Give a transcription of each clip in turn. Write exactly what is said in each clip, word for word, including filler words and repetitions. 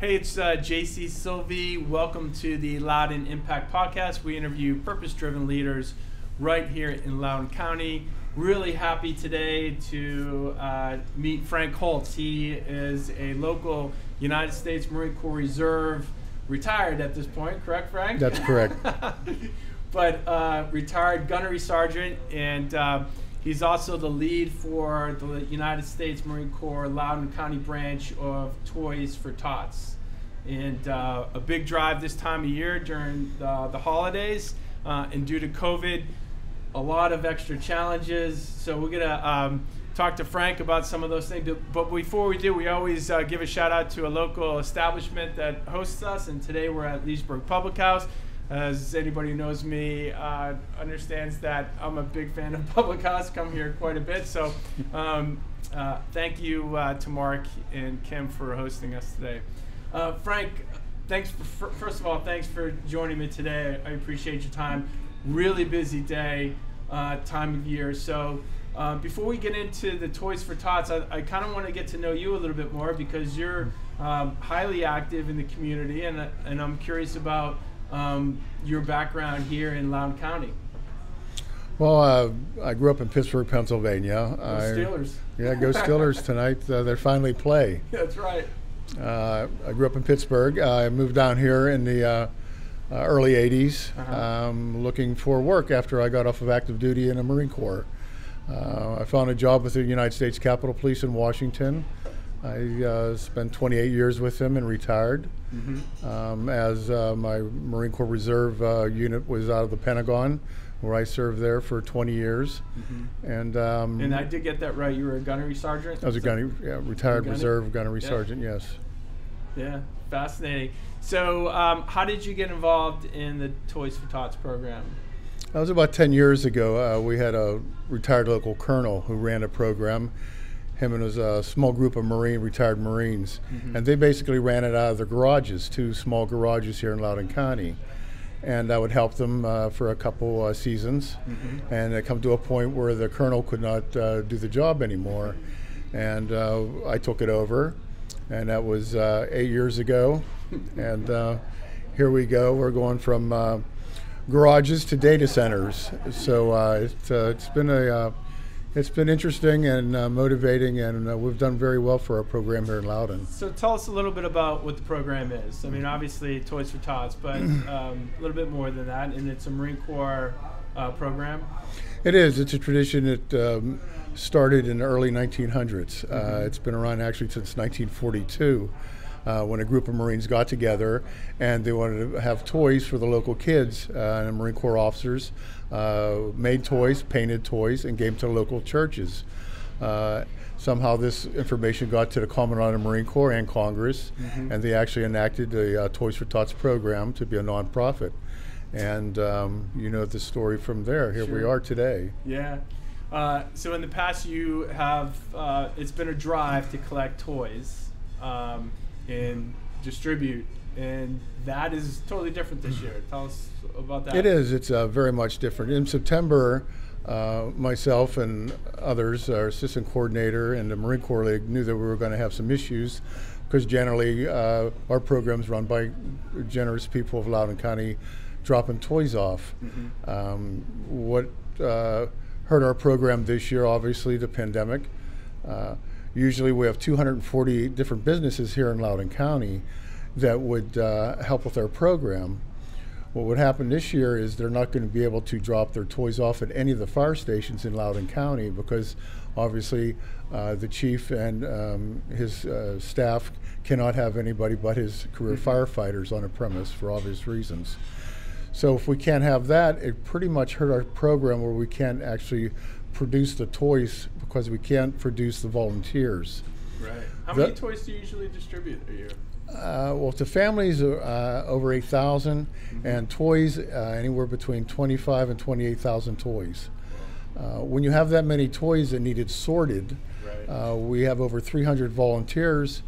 Hey, it's uh, J C Sylvie. Welcome to the Loudoun Impact Podcast. We interview purpose-driven leaders right here in Loudoun County. Really happy today to uh, meet Frank Holtz. He is a local United States Marine Corps Reserve, retired at this point, correct, Frank? That's correct. But uh, retired gunnery sergeant, and uh, he's also the lead for the United States Marine Corps Loudoun County branch of Toys for Tots. And uh, a big drive this time of year during the, the holidays. Uh, and due to COVID, a lot of extra challenges. So we're going to um, talk to Frank about some of those things. But before we do, we always uh, give a shout out to a local establishment that hosts us. And today we're at Leesburg Public House. As anybody who knows me uh, understands that I'm a big fan of Public House, come here quite a bit. So um, uh, thank you uh, to Mark and Kim for hosting us today. Uh, Frank, thanks for, first of all, thanks for joining me today. I appreciate your time. Really busy day, uh, time of year. So uh, before we get into the Toys for Tots, I, I kind of want to get to know you a little bit more because you're um, highly active in the community, and, uh, and I'm curious about Um, your background here in Loudoun County. Well, uh, I grew up in Pittsburgh, Pennsylvania. Go Steelers. I, yeah, go Steelers tonight. Uh, they're finally play. That's right. Uh, I grew up in Pittsburgh. I moved down here in the uh, uh, early eighties, uh-huh. um, looking for work after I got off of active duty in the Marine Corps. Uh, I found a job with the United States Capitol Police in Washington. I uh, spent twenty-eight years with them and retired. Mm-hmm. um, as uh, my Marine Corps Reserve uh, unit was out of the Pentagon, where I served there for twenty years. Mm-hmm. And um, and I did get that right. You were a gunnery sergeant? I was a gunnery, yeah, retired gunnery? reserve gunnery yeah. sergeant, yes. Yeah, fascinating. So um, how did you get involved in the Toys for Tots program? That was about ten years ago. Uh, we had a retired local colonel who ran a program. Him and his uh, small group of Marine, retired Marines. Mm-hmm. And they basically ran it out of their garages, two small garages here in Loudoun County. And I would help them uh, for a couple uh, seasons. Mm-hmm. And it come to a point where the colonel could not uh, do the job anymore. And uh, I took it over. And that was uh, eight years ago. And uh, here we go. We're going from uh, garages to data centers. So uh, it, uh, it's been a... Uh, It's been interesting and uh, motivating, and uh, we've done very well for our program here in Loudoun. So tell us a little bit about what the program is. I mean, obviously Toys for Tots, but um, a little bit more than that, and it's a Marine Corps uh, program? It is. It's a tradition that um, started in the early nineteen hundreds. Mm-hmm. uh, it's been around actually since nineteen forty-two, uh, when a group of Marines got together and they wanted to have toys for the local kids uh, and Marine Corps officers. Uh, made toys, painted toys, and gave them to local churches. Uh, somehow this information got to the Commandant of the Marine Corps and Congress, mm-hmm. and they actually enacted the uh, Toys for Tots program to be a nonprofit. And um, you know the story from there. Here sure. we are today. Yeah. Uh, so in the past you have, uh, it's been a drive to collect toys um, and distribute. And that is totally different this year. Tell us about that. It is. It's uh, very much different. In September, uh, myself and others, our assistant coordinator and the Marine Corps League, knew that we were going to have some issues because generally uh, our program's run by generous people of Loudoun County dropping toys off. Mm-hmm. um, what uh, hurt our program this year, obviously, the pandemic. Uh, usually we have two hundred forty different businesses here in Loudoun County that would uh, help with our program. What would happen this year is they're not going to be able to drop their toys off at any of the fire stations in Loudoun County because obviously uh, the chief and um, his uh, staff cannot have anybody but his career firefighters on a premise for obvious reasons. So if we can't have that, it pretty much hurt our program where we can't actually produce the toys because we can't produce the volunteers. Right. How many toys do you usually distribute a year? Uh, well, to families, uh, over eight thousand, mm-hmm. and toys, uh, anywhere between twenty-five thousand and twenty-eight thousand toys. Uh, when you have that many toys that needed sorted, right. uh, we have over three hundred volunteers.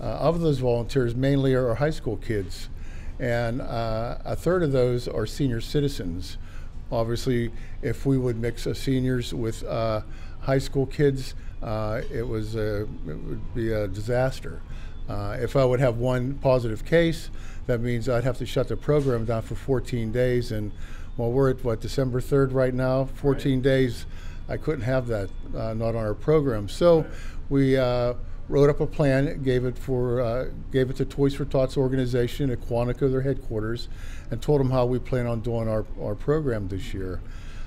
Uh, of those volunteers, mainly are high school kids, and uh, a third of those are senior citizens. Obviously, if we would mix uh, seniors with uh, high school kids, uh, it was a, it would be a disaster. Uh, if I would have one positive case, that means I'd have to shut the program down for fourteen days. And well, we're at what, December third right now, fourteen right. days, I couldn't have that, uh, not on our program. So right. we uh, wrote up a plan, gave it for, uh, gave it to Toys for Tots organization at Quantico, their headquarters, and told them how we plan on doing our, our program this year.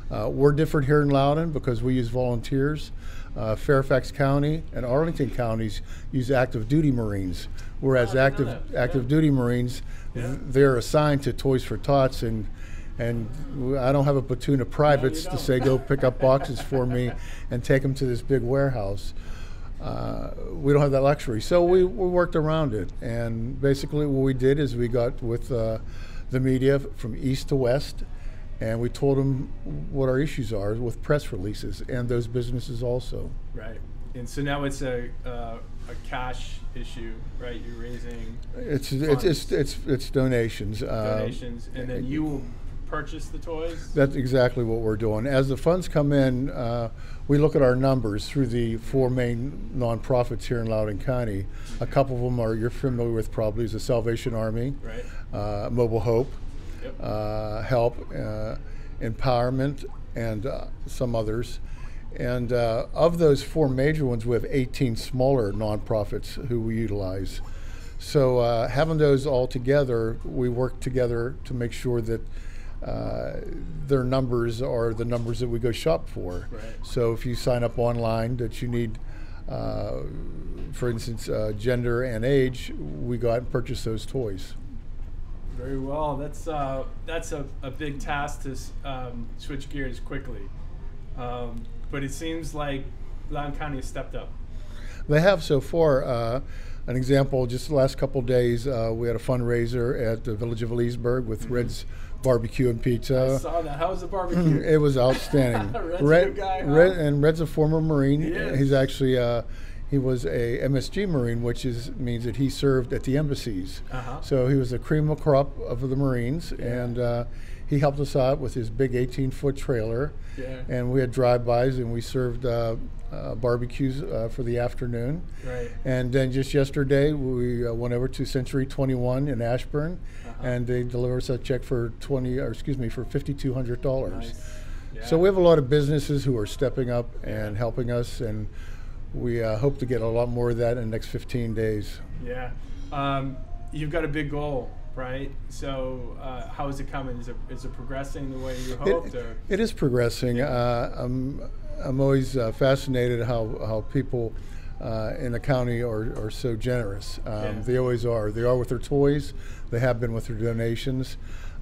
Uh, we're different here in Loudoun because we use volunteers. Uh, Fairfax County and Arlington counties use active duty Marines, whereas oh, active active yeah. duty Marines, yeah. they're assigned to Toys for Tots, and and I don't have a platoon of privates no, to say go pick up boxes for me and take them to this big warehouse. Uh, we don't have that luxury, so we, we worked around it. And basically, what we did is we got with uh, the media from east to west. And we told them what our issues are with press releases and those businesses also. Right. And so now it's a uh, a cash issue, right? You're raising it's it's, it's it's it's donations. Donations, um, and then you will purchase the toys? That's exactly what we're doing. As the funds come in, uh, we look at our numbers through the four main nonprofits here in Loudoun County. A couple of them are you're familiar with probably is the Salvation Army, right? Uh, Mobile Hope. Yep. Uh, help, uh, empowerment, and uh, some others. And uh, of those four major ones, we have eighteen smaller nonprofits who we utilize. So uh, having those all together, we work together to make sure that uh, their numbers are the numbers that we go shop for. Right. So if you sign up online that you need, uh, for instance, uh, gender and age, we go out and purchase those toys. Very well. That's uh, that's a, a big task to um, switch gears quickly, um, but it seems like Loudoun County has stepped up. They have so far. Uh, an example: just the last couple of days, uh, we had a fundraiser at the Village of Leesburg with mm-hmm. Red's barbecue and pizza. I saw that. How was the barbecue? It was outstanding. Red's Red, a good guy, huh? Red, and Red's a former Marine. He is. He's actually. Uh, He was a M S G Marine, which is means that he served at the embassies. Uh-huh. So he was a cream of crop of the Marines, yeah. and uh, he helped us out with his big eighteen-foot trailer. Yeah. And we had drive-bys, and we served uh, uh, barbecues uh, for the afternoon. Right. And then just yesterday, we uh, went over to Century twenty-one in Ashburn, uh-huh. and they delivered us a check for twenty, or excuse me, for fifty-two hundred dollars. Nice. Yeah. So we have a lot of businesses who are stepping up and helping us, and. We uh, hope to get a lot more of that in the next fifteen days. Yeah. Um, you've got a big goal, right? So uh, how is it coming? Is it, is it progressing the way you hoped? It, or? It is progressing. Yeah. Uh, I'm, I'm always uh, fascinated how, how people uh, in the county are, are so generous. Um, yeah. They always are. They are with their toys. They have been with their donations.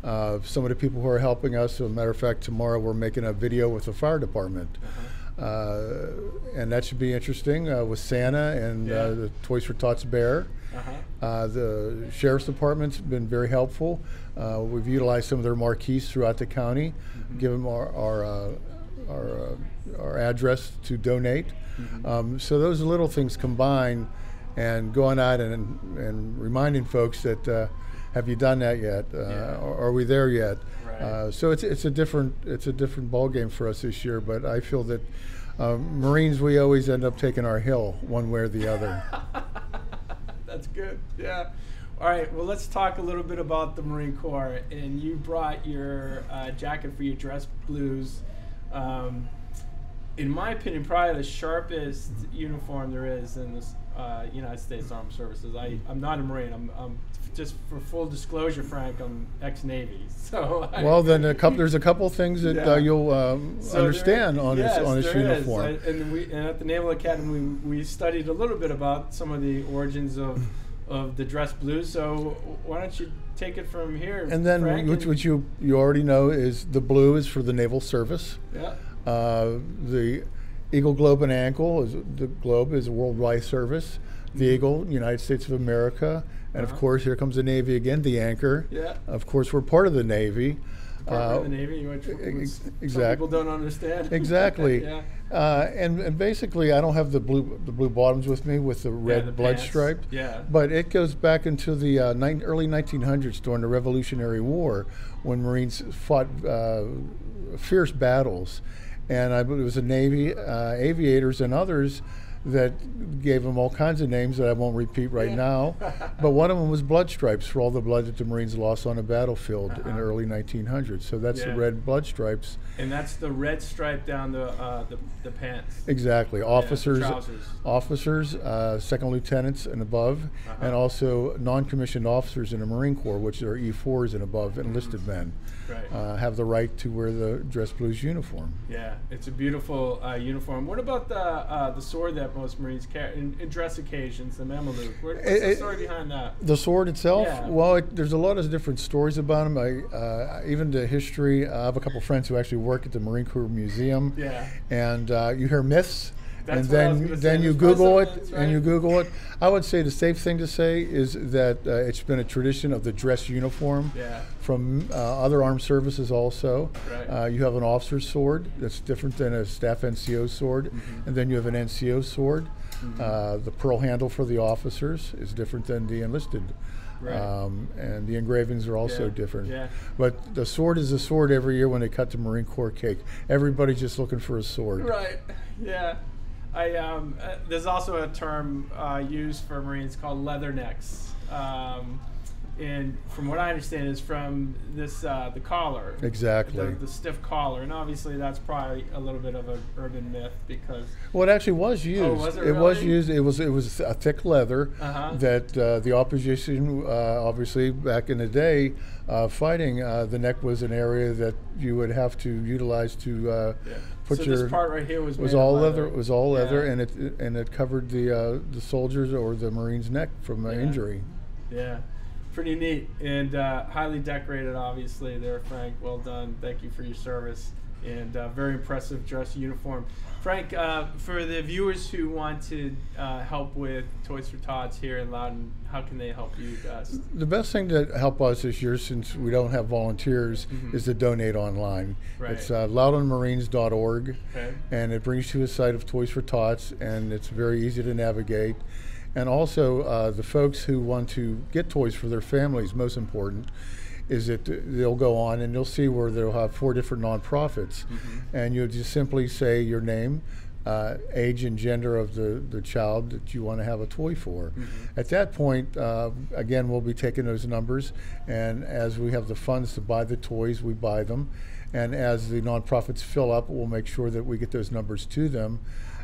Uh, some of the people who are helping us, as a matter of fact, tomorrow we're making a video with the fire department. Uh-huh. Uh, and that should be interesting uh, with Santa and yeah. uh, the Toys for Tots bear. Uh-huh. Uh, the Sheriff's Department's been very helpful. Uh, we've utilized some of their marquees throughout the county, mm-hmm. give them our our, uh, our, uh, our address to donate. Mm-hmm. um, so those little things combine and going out and, and reminding folks that uh, have you done that yet? Uh, yeah. Are we there yet? Right. Uh, so it's it's a different it's a different ball game for us this year. But I feel that um, Marines we always end up taking our hill one way or the other. That's good. Yeah. All right. Well, let's talk a little bit about the Marine Corps. And you brought your uh, jacket for your dress blues. Um, in my opinion, probably the sharpest uniform there is in this. Uh, United States Armed Services. I, I'm not a Marine. I'm, I'm just for full disclosure, Frank. I'm ex-Navy. So well, I, then a couple, there's a couple things that yeah. uh, you'll um, so understand there, on yes, this on this uniform. I, and we and at the Naval Academy we, we studied a little bit about some of the origins of of the dress blues. So why don't you take it from here? And then Frank, which, and which you you already know is the blue is for the naval service. Yeah. Uh, the Eagle Globe and Ankle, is, the Globe is a worldwide service. The Eagle, United States of America, and uh-huh. of course here comes the Navy again, the anchor. Yeah. Of course we're part of the Navy. Part uh, of the Navy, you want to, ex exactly. some people don't understand. Exactly. yeah. uh, and, and basically I don't have the blue the blue bottoms with me with the red yeah, the blood pants. stripe. Yeah. But it goes back into the uh, early nineteen hundreds during the Revolutionary War when Marines fought uh, fierce battles. And I believe it was the Navy, uh, aviators, and others that gave them all kinds of names that I won't repeat right yeah. now. But one of them was blood stripes for all the blood that the Marines lost on a battlefield uh-huh. in the early nineteen hundreds. So that's yeah. the red blood stripes. And that's the red stripe down the uh, the, the pants. Exactly. Officers, yeah, officers, uh, second lieutenants and above, uh-huh. and also non-commissioned officers in the Marine Corps, which are E fours and above, enlisted men, right. uh, have the right to wear the dress blues uniform. Yeah, it's a beautiful uh, uniform. What about the uh, the sword that most Marines carry in, in dress occasions, the Mameluke? What, what's it, the story behind that? The sword itself? Yeah. Well, it, there's a lot of different stories about them. I, uh, even the history, uh, I have a couple friends who actually work at the Marine Corps Museum. Yeah. And uh, you hear myths. That's and then, then you Google it, right? and you Google it. I would say the safe thing to say is that uh, it's been a tradition of the dress uniform yeah. from uh, other armed services also. Right. Uh, you have an officer's sword that's different than a staff N C O sword, mm-hmm. and then you have an N C O sword. Mm-hmm. uh, the pearl handle for the officers is different than the enlisted. Right. Um, and the engravings are also yeah. different. Yeah. But the sword is a sword every year when they cut the Marine Corps cake. Everybody's just looking for a sword. Right, yeah. I, um, uh, there's also a term uh, used for Marines called leathernecks, um, and from what I understand is from this uh, the collar, exactly the, the stiff collar, and obviously that's probably a little bit of an urban myth because well, it actually was used. Oh, was it, it really? was used. It was it was a thick leather uh-huh. that uh, the opposition, uh, obviously back in the day, uh, fighting uh, the neck was an area that you would have to utilize to. Uh, yeah. So this part right here was, was all leather. leather. It was all leather, yeah. and it, it and it covered the uh, the soldiers or the Marine's neck from yeah. injury. Yeah, pretty neat and uh, highly decorated. Obviously, there, Frank. Well done. Thank you for your service and uh, very impressive dress uniform, Frank. Uh, for the viewers who want to uh, help with Toys for Tots here in Loudoun, how can they help you guys? The best thing to help us this year, since we don't have volunteers, mm-hmm. is to donate online. Right. It's uh, loudoun marines dot org, okay. and it brings you to a site of Toys for Tots, and it's very easy to navigate. And also, uh, the folks who want to get toys for their families, most important, is that they'll go on and you'll see where they'll have four different nonprofits, mm-hmm. and you'll just simply say your name, uh, age and gender of the, the child that you want to have a toy for. Mm-hmm. At that point, uh, again, we'll be taking those numbers, and as we have the funds to buy the toys, we buy them, and as the nonprofits fill up, we'll make sure that we get those numbers to them.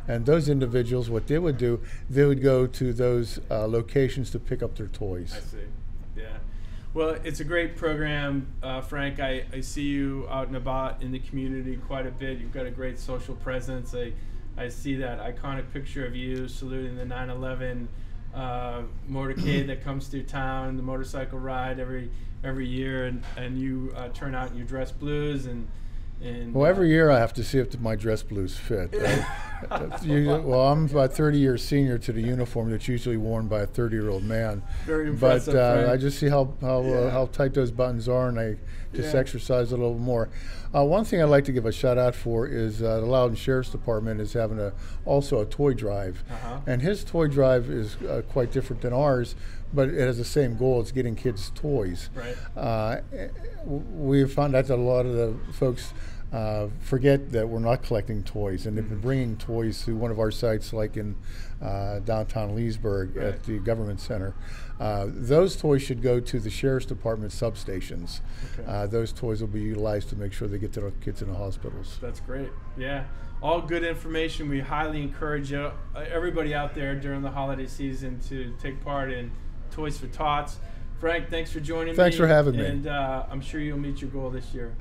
And those individuals, what they would do, they would go to those uh, locations to pick up their toys. I see, yeah. Well, it's a great program, uh, Frank. I, I see you out and about in the community quite a bit. You've got a great social presence. I, I see that iconic picture of you saluting the nine eleven uh, motorcade that comes through town, the motorcycle ride every every year, and, and you uh, turn out in your dress blues. and. And well, every year I have to see if my dress blues fit. Right? usually, well, I'm about thirty years senior to the uniform that's usually worn by a thirty-year-old man. Very impressive. But uh, right? I just see how how, yeah. uh, how tight those buttons are, and I just yeah. exercise a little more. Uh, one thing I'd like to give a shout out for is uh, the Loudoun Sheriff's Department is having a also a toy drive, uh-huh. and his toy drive is uh, quite different than ours. But it has the same goal, it's getting kids toys. Right. Uh, we've found out that a lot of the folks uh, forget that we're not collecting toys, and mm-hmm. they've been bringing toys to one of our sites, like in uh, downtown Leesburg right. at the government center. Uh, those toys should go to the Sheriff's Department substations. Okay. Uh, those toys will be utilized to make sure they get to the kids in the hospitals. That's great, yeah. All good information. We highly encourage you, everybody out there during the holiday season to take part in Toys for Tots. Frank, thanks for joining me. Thanks for having me. And uh, I'm sure you'll meet your goal this year.